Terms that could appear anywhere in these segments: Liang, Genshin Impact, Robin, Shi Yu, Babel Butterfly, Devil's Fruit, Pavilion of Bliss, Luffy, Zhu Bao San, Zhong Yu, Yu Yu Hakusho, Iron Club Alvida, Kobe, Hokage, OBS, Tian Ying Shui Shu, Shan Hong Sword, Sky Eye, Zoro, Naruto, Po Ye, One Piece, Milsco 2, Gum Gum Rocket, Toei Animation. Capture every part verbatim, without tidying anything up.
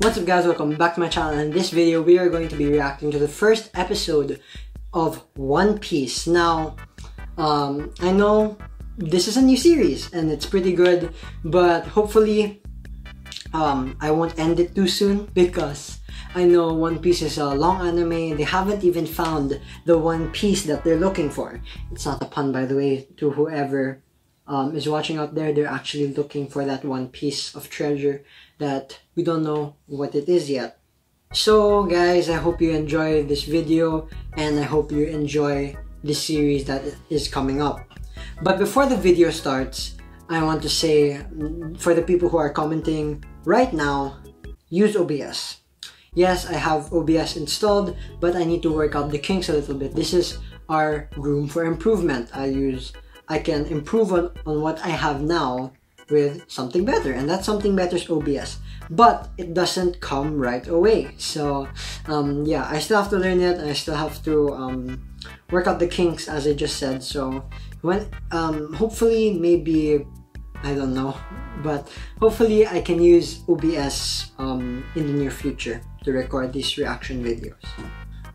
What's up guys, welcome back to my channel. In this video we are going to be reacting to the first episode of One Piece. Now um, I know this is a new series and it's pretty good, but hopefully um, I won't end it too soon because I know One Piece is a long anime. They haven't even found the One Piece that they're looking for. It's not a pun, by the way, to whoever um, is watching out there. They're actually looking for that one piece of treasure that we don't know what it is yet. So guys, I hope you enjoy this video and I hope you enjoy the series that is coming up. But before the video starts, I want to say for the people who are commenting right now, use O B S. Yes, I have O B S installed, but I need to work out the kinks a little bit. This is our room for improvement. I use, I can improve on, on what I have now with something better, and that something better is O B S, but it doesn't come right away. So um, yeah, I still have to learn it and I still have to um, work out the kinks, as I just said. So when um, hopefully, maybe, I don't know, but hopefully I can use O B S um, in the near future to record these reaction videos.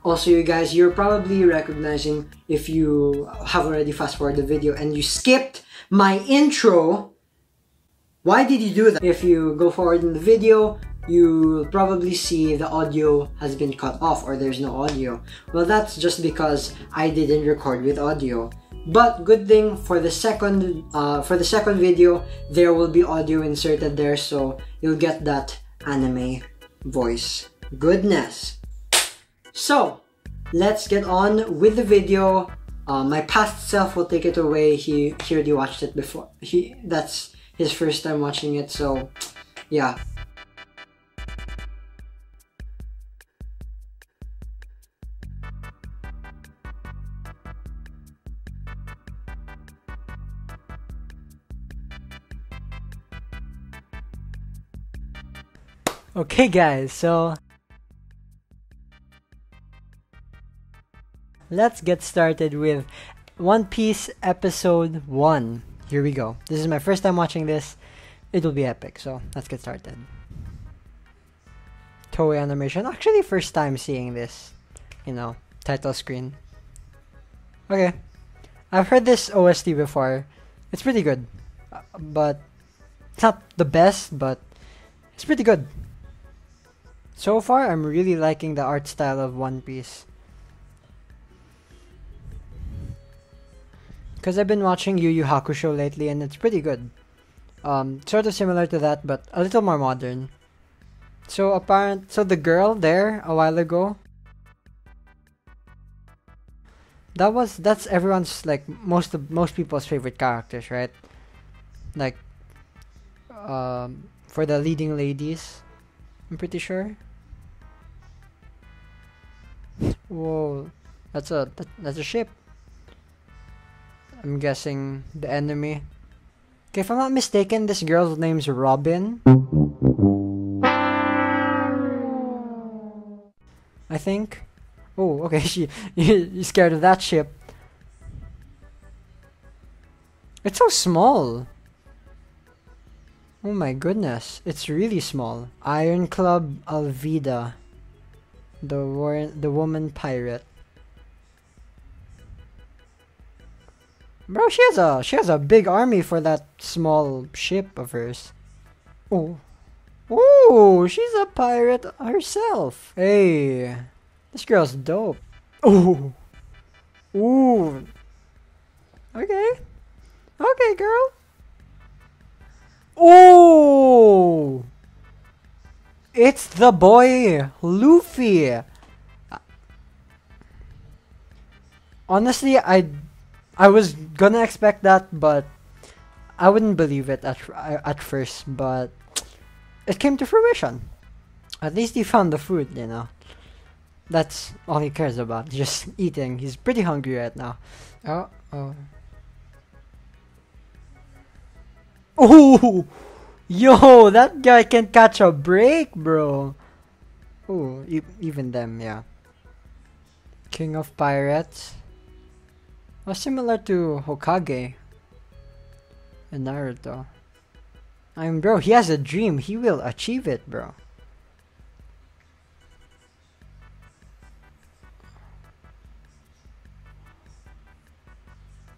Also, you guys, you're probably recognizing if you have already fast forwarded the video and you skipped my intro. Why did you do that? If you go forward in the video, you'll probably see the audio has been cut off or there's no audio. Well, that's just because I didn't record with audio. But good thing for the second uh, for the second video, there will be audio inserted there, so you'll get that anime voice goodness. So let's get on with the video. Uh, my past self will take it away. He, he already watched it before. He that's. His first time watching it, so yeah. Okay guys, so let's get started with One Piece episode one. Here we go. This is my first time watching this. It'll be epic, so let's get started. Toei Animation. Actually, first time seeing this, you know, title screen. Okay. I've heard this O S T before. It's pretty good. But it's not the best, but it's pretty good. So far, I'm really liking the art style of One Piece. Because I've been watching Yu Yu Hakusho lately and it's pretty good. Um, sort of similar to that, but a little more modern. So apparent, so the girl there a while ago, that was that's everyone's, like, most of most people's favorite characters, right? Like, um, for the leading ladies, I'm pretty sure. Whoa, that's a that, that's a ship. I'm guessing the enemy. Okay, if I'm not mistaken, this girl's name's Robin. I think. Oh, okay, she. You're scared of that ship. It's so small. Oh my goodness, it's really small. Iron Club Alvida. The, war the woman pirate. Bro, she has a she has a big army for that small ship of hers. Oh, oh, she's a pirate herself. Hey, this girl's dope. Oh, ooh. Okay, okay, girl. Oh, it's the boy Luffy. Honestly, I. I was gonna expect that, but I wouldn't believe it at, at first, but it came to fruition. At least he found the food, you know. That's all he cares about, just eating. He's pretty hungry right now. Oh, oh. Oh! Yo, that guy can catch a break, bro. Oh, e even them, yeah. King of Pirates. Well, similar to Hokage and Naruto. I mean, bro, he has a dream. He will achieve it, bro.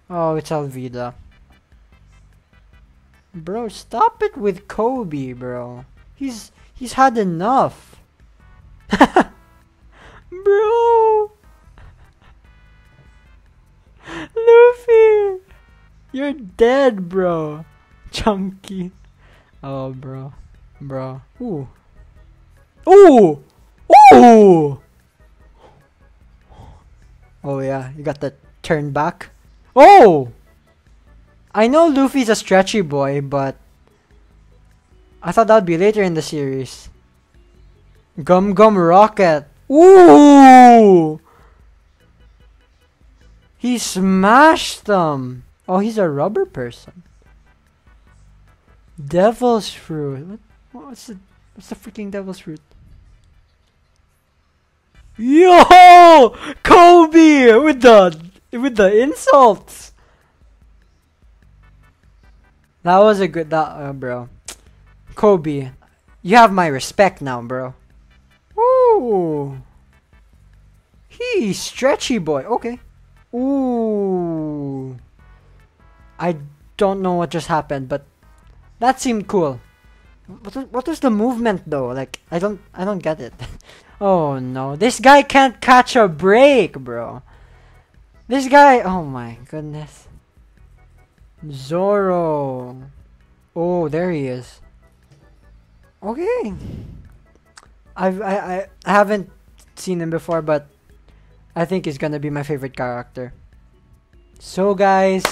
Oh, it's Alvida. Bro, stop it with Kobe, bro. He's he's had enough. Bro, Luffy, you're dead, bro. Chunky. Oh, bro, bro. Ooh, ooh, ooh. Oh yeah, you got the turn back. Oh, I know Luffy's a stretchy boy, but I thought that'd be later in the series. Gum Gum Rocket. Ooh! He smashed them. Oh, he's a rubber person. Devil's Fruit. What? What's the? What's the freaking Devil's Fruit? Yo, Kobe with the with the insults. That was a good. That uh, bro, Kobe, you have my respect now, bro. Ooh. He stretchy boy. Okay. Ooh. I don't know what just happened, but that seemed cool. What what is the movement though? Like I don't I don't get it. Oh no. This guy can't catch a break, bro. This guy, oh my goodness. Zoro. Oh, there he is. Okay. I've, I I I haven't seen him before, but I think he's gonna be my favorite character. So guys,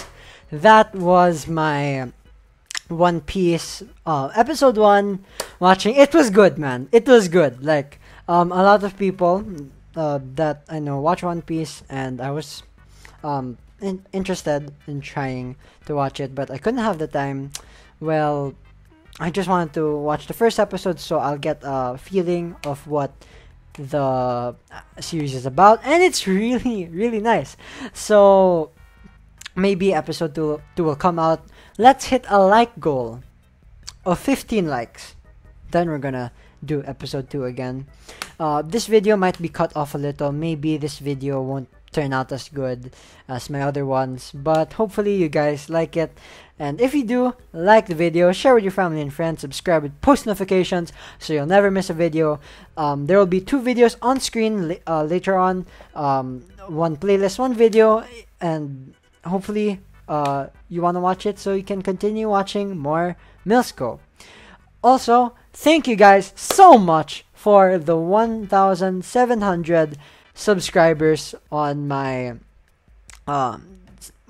that was my One Piece uh, episode one watching. It was good, man. It was good. Like um, a lot of people uh, that I know watch One Piece, and I was um in interested in trying to watch it, but I couldn't have the time. Well, I just wanted to watch the first episode so I'll get a feeling of what the series is about, and it's really really nice. So maybe episode two, two will come out. Let's hit a like goal of fifteen likes, then we're gonna do episode two again. Uh, this video might be cut off a little. Maybe this video won't turn out as good as my other ones, but hopefully you guys like it. And if you do, like the video, share with your family and friends, subscribe with post notifications so you'll never miss a video. Um, there will be two videos on screen uh, later on, um, one playlist, one video, and hopefully uh, you want to watch it so you can continue watching more Milsco. Also, thank you guys so much for the one thousand seven hundred subscribers on my... Um,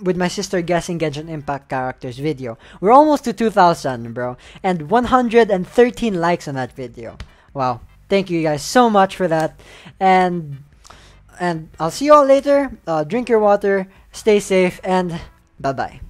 with my sister guessing Genshin Impact characters video. We're almost to two thousand, bro. And one hundred thirteen likes on that video. Wow. Thank you guys so much for that. And and I'll see you all later. Uh, drink your water. Stay safe. And bye-bye.